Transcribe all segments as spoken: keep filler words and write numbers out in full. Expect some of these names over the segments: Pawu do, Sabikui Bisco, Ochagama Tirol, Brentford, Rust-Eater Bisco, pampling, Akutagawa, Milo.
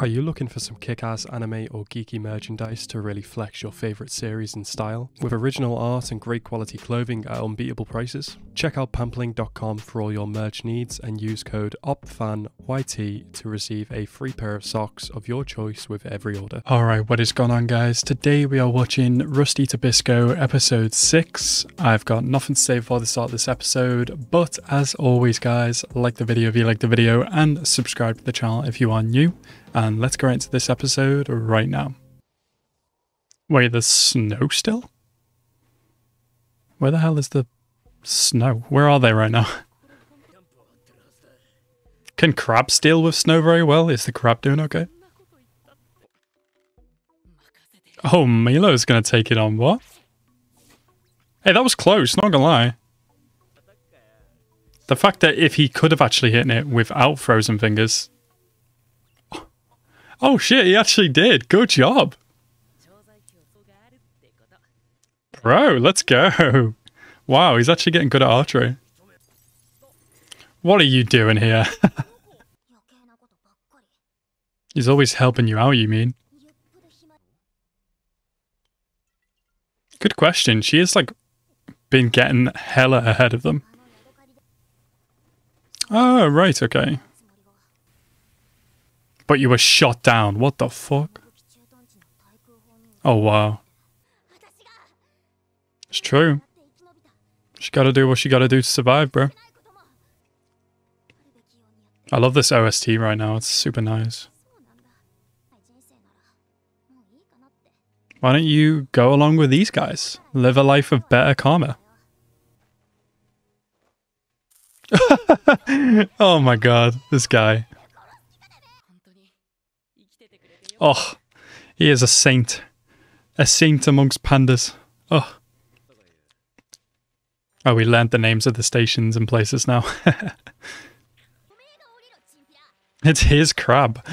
Are you looking for some kick-ass anime or geeky merchandise to really flex your favourite series and style? With original art and great quality clothing at unbeatable prices? Check out pampling dot com for all your merch needs and use code O P F A N Y T to receive a free pair of socks of your choice with every order. Alright, what is going on, guys? Today we are watching Rust-Eater Bisco episode six. I've got nothing to say before the start of this episode, but as always, guys, like the video if you like the video and subscribe to the channel if you are new. And let's go into this episode right now. Wait, there's snow still? Where the hell is the snow? Where are they right now? Can crabs deal with snow very well? Is the crab doing okay? Oh, Milo's gonna take it on, what? Hey, that was close, not gonna lie. The fact that if he could have actually hit it without frozen fingers... Oh shit, he actually did. Good job. Bro, let's go. Wow, he's actually getting good at archery. What are you doing here? He's always helping you out, you mean? Good question. She has, like, been getting hella ahead of them. Oh, right, okay. But you were shot down. What the fuck? Oh, wow. It's true. She gotta do what she gotta do to survive, bro. I love this O S T right now. It's super nice. Why don't you go along with these guys? Live a life of better karma. Oh my god, this guy. Oh, he is a saint. A saint amongst pandas. Oh. Oh, we learned the names of the stations and places now. It's his crab.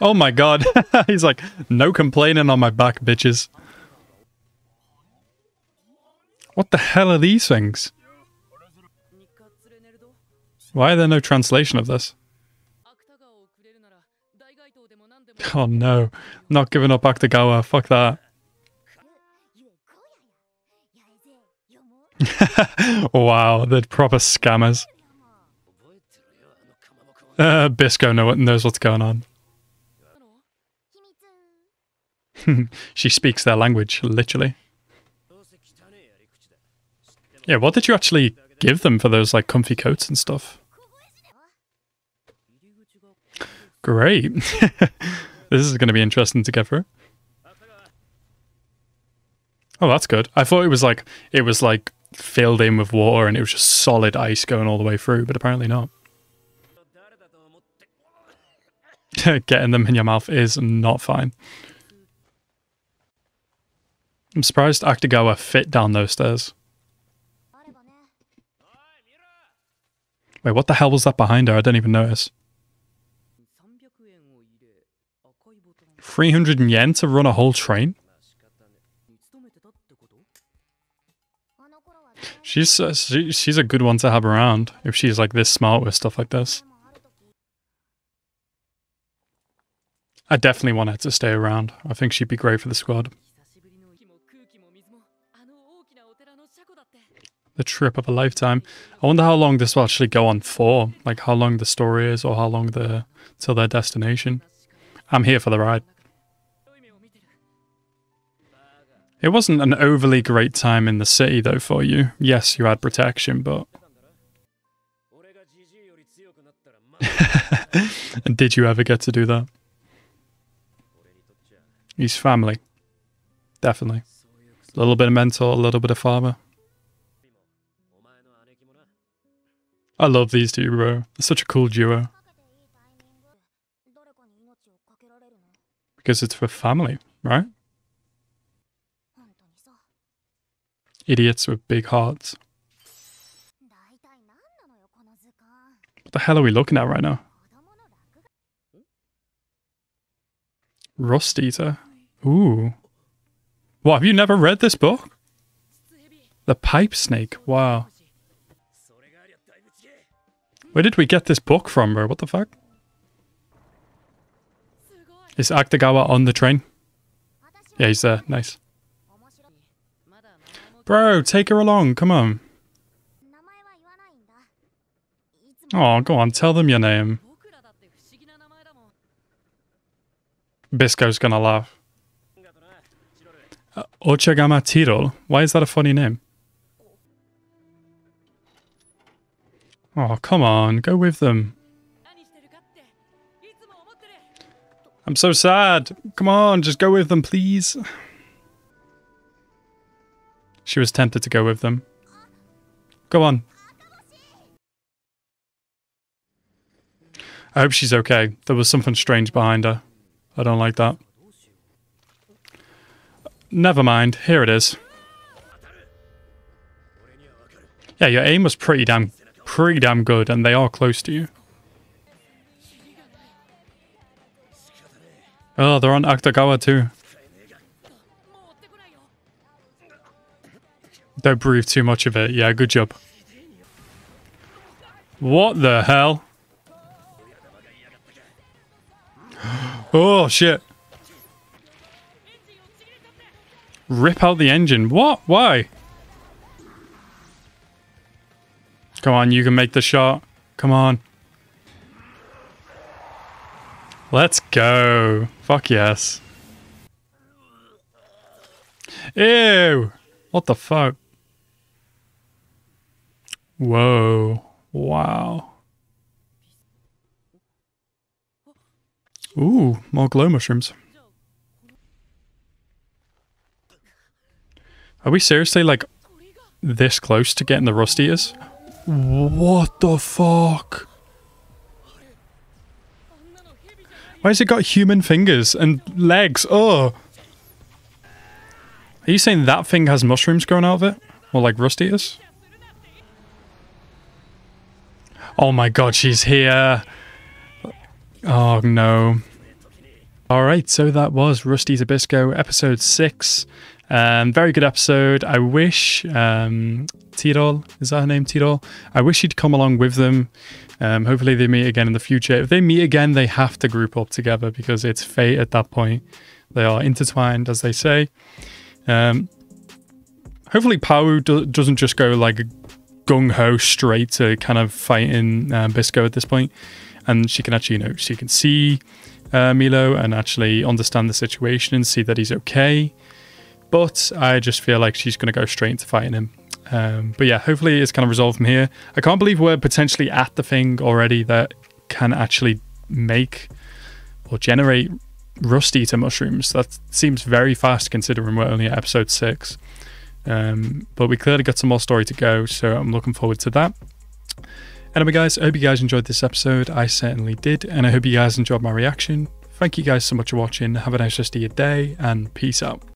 Oh my god. He's like, no complaining on my back, bitches. What the hell are these things? Why are there no translation of this? Oh no, not giving up Akutagawa, fuck that. Wow, they're proper scammers. Uh, Bisco knows what's going on. She speaks their language, literally. Yeah, what did you actually give them for those, like, comfy coats and stuff? Great. This is going to be interesting to get through. Oh, that's good. I thought it was like it was like filled in with water and it was just solid ice going all the way through, but apparently not. Getting them in your mouth is not fine. I'm surprised Akutagawa fit down those stairs. Wait, what the hell was that behind her? I didn't even notice. three hundred yen to run a whole train? She's uh, she, she's a good one to have around if she's like this smart with stuff like this. I definitely want her to stay around. I think she'd be great for the squad. The trip of a lifetime. I wonder how long this will actually go on for. Like how long the story is or how long the till their destination. I'm here for the ride. It wasn't an overly great time in the city though for you. Yes, you had protection, but... And did you ever get to do that? He's family. Definitely. A little bit of mentor, a little bit of farmer. I love these two, bro. It's such a cool duo. Because it's for family, right? Idiots with big hearts. What the hell are we looking at right now? Rust Eater. Ooh. What, have you never read this book? The Pipe Snake. Wow. Where did we get this book from, bro? What the fuck? Is Akutagawa on the train? Yeah, he's there. Nice. Bro, take her along. Come on. Oh, go on. Tell them your name. Bisco's gonna laugh. Uh, Ochagama Tirol. Why is that a funny name? Oh, come on. Go with them. I'm so sad. Come on, just go with them, please. She was tempted to go with them. Go on. I hope she's okay. There was something strange behind her. I don't like that. Never mind. Here it is. Yeah, your aim was pretty damn pretty damn good, and they are close to you. Oh, they're on Akutagawa too. Don't breathe too much of it. Yeah, good job. What the hell? Oh, shit. Rip out the engine. What? Why? Come on, you can make the shot. Come on. Let's go. Fuck yes. Ew. What the fuck? Whoa. Wow. Ooh, more glow mushrooms. Are we seriously, like, this close to getting the Rust-Eaters? What the fuck? Why has it got human fingers and legs? Oh! Are you saying that thing has mushrooms growing out of it? Or, like, Rust-Eaters? Oh my god, she's here! Oh no. Alright, so that was Rust-Eater Bisco episode six. Um, very good episode. I wish um, Tirol, is that her name, Tirol? I wish she'd come along with them. Um, hopefully they meet again in the future. If they meet again, they have to group up together because it's fate at that point. They are intertwined, as they say. Um, hopefully Pawu do doesn't just go like gung-ho straight to kind of fighting uh, Bisco at this point. And she can actually, you know, she can see uh, Milo and actually understand the situation and see that he's okay. But I just feel like she's going to go straight into fighting him. Um, but yeah, hopefully it's kind of resolved from here. I can't believe we're potentially at the thing already that can actually make or generate Rust-Eater mushrooms. That seems very fast considering we're only at episode six. Um, but we clearly got some more story to go, so I'm looking forward to that. Anyway guys, I hope you guys enjoyed this episode. I certainly did, and I hope you guys enjoyed my reaction. Thank you guys so much for watching. Have a nice rest of your day, and peace out.